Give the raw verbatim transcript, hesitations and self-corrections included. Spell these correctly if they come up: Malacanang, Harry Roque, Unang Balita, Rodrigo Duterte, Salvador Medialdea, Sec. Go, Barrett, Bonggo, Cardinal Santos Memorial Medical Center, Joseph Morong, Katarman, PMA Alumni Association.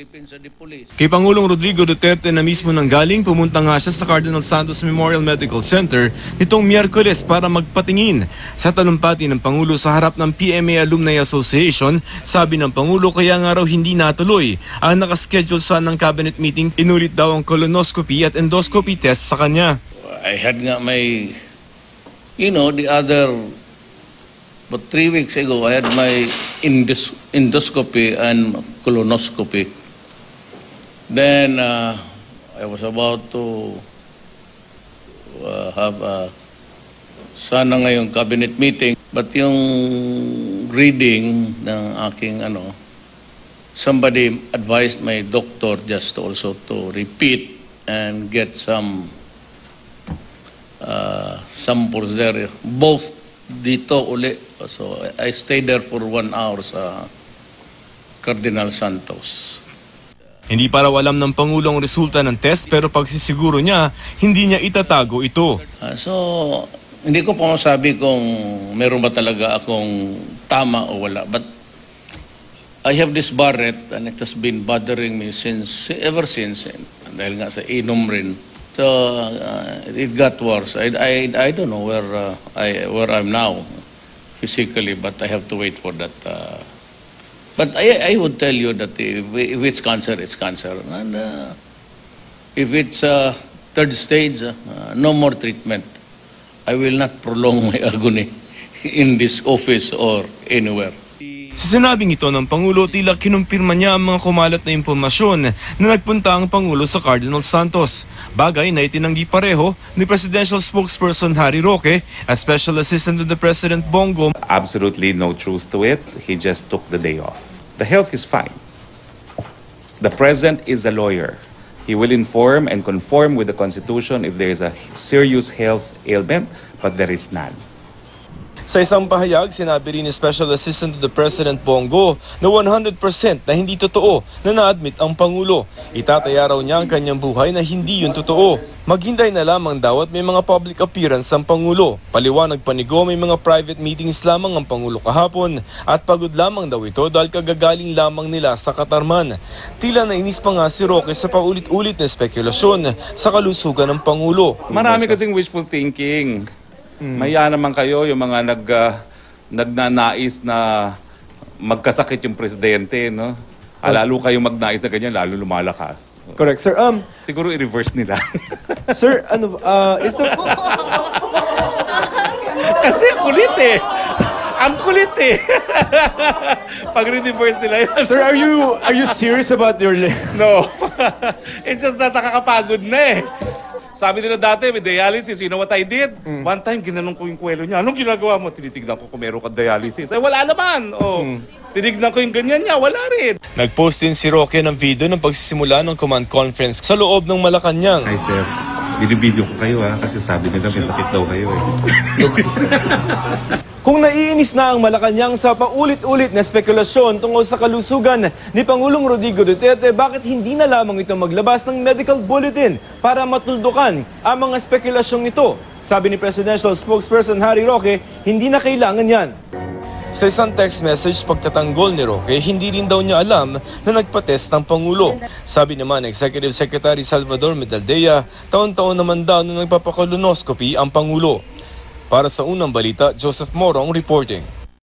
Philippines at the police. Kay Pangulong Rodrigo Duterte na mismo nanggaling, pumunta nga siya sa Cardinal Santos Memorial Medical Center nitong Miyerkules para magpatingin. Sa talumpati ng Pangulo sa harap ng P M A Alumni Association, sabi ng Pangulo kaya nga raw hindi natuloy ang nakaschedule sa ng cabinet meeting. Inulit daw ang colonoscopy at endoscopy test sa kanya. I had nga may, you know, the other, but three weeks ago I had my endos endoscopy and colonoscopy. Then uh, I was about to uh, have a sana ngayong cabinet meeting, but yung reading ng aking ano, somebody advised my doctor just to also to repeat and get some uh, samples there, both dito uli. So I stayed there for one hour sa Cardinal Santos. Hindi para alam ng Pangulong resulta ng test, pero pagsisiguro niya, hindi niya itatago ito. Uh, so hindi ko pa masabi kung meron ba talaga akong tama o wala. But I have this Barrett and it has been bothering me since, ever since. Dahil nga sa inom rin. So uh, it got worse. I, I, I don't know where, uh, I, where I'm now physically, but I have to wait for that. Uh, but I, I would tell you that if, if it's cancer, it's cancer. And uh, if it's uh, third stage, uh, no more treatment. I will not prolong my agony in this office or anywhere. Sa sinabing ito ng Pangulo, tila kinumpirma niya ang mga kumalat na impormasyon na nagpunta ang Pangulo sa Cardinal Santos. Bagay na itinanggi pareho ni Presidential Spokesperson Harry Roque at Special Assistant to the President Bonggo. Absolutely no truth to it. He just took the day off. The health is fine. The President is a lawyer. He will inform and conform with the Constitution if there is a serious health ailment, but there is none. Sa isang pahayag, sinabi rin ni Special Assistant to the President Bonggo na one hundred percent na hindi totoo na na-admit ang Pangulo. Itataya raw niya ang kanyang buhay na hindi yun totoo. Maghintay na lamang daw at may mga public appearance ang Pangulo. Paliwanag pa ni Go, may mga private meetings lamang ang Pangulo kahapon at pagod lamang daw ito dahil kagagaling lamang nila sa Katarman. Tila nainis pa nga si Roque sa paulit-ulit na spekulasyon sa kalusugan ng Pangulo. Marami kasing wishful thinking. Mm. Maya naman kayo yung mga nag, uh, nagnanais na magkasakit yung presidente, no? Lalo kayong magnais na ganyan, lalo lumalakas. Correct, sir. Um, Siguro i-reverse nila. Sir, ano, uh, is the... Kasi kulit eh. Ang kulit eh. Pag-reverse nila yun. Sir, are you, are you serious about your... No. It's just na nakakapagod na eh. Sabi nila dati, may dialysis. You know what I did? Mm. One time, ginanong ko yung kwelo niya. Anong ginagawa mo? Tinitignan ko kung meron ka dialysis. Ay, wala naman. Oh, mm. Tinignan ko yung ganyan niya. Wala rin. Nag-post din si Roque ng video ng pagsisimula ng command conference sa loob ng Malacanang. Hi, sir. Binibideo ko kayo, ha? Kasi sabi nila, may sakit daw kayo, eh. Kung naiinis na ang Malacanang sa paulit-ulit na spekulasyon tungkol sa kalusugan ni Pangulong Rodrigo Duterte, bakit hindi na lamang ito maglabas ng medical bulletin para matuldukan ang mga spekulasyong ito? Sabi ni Presidential Spokesperson Harry Roque, hindi na kailangan yan. Sa isang text message pagtatanggol ni Roque, hindi rin daw niya alam na nagpatest ng Pangulo. Sabi naman Executive Secretary Salvador Medialdea, taon-taon naman daw na nagpapakolonoscopy ang Pangulo. Para sa Unang Balita, Joseph Morong reporting.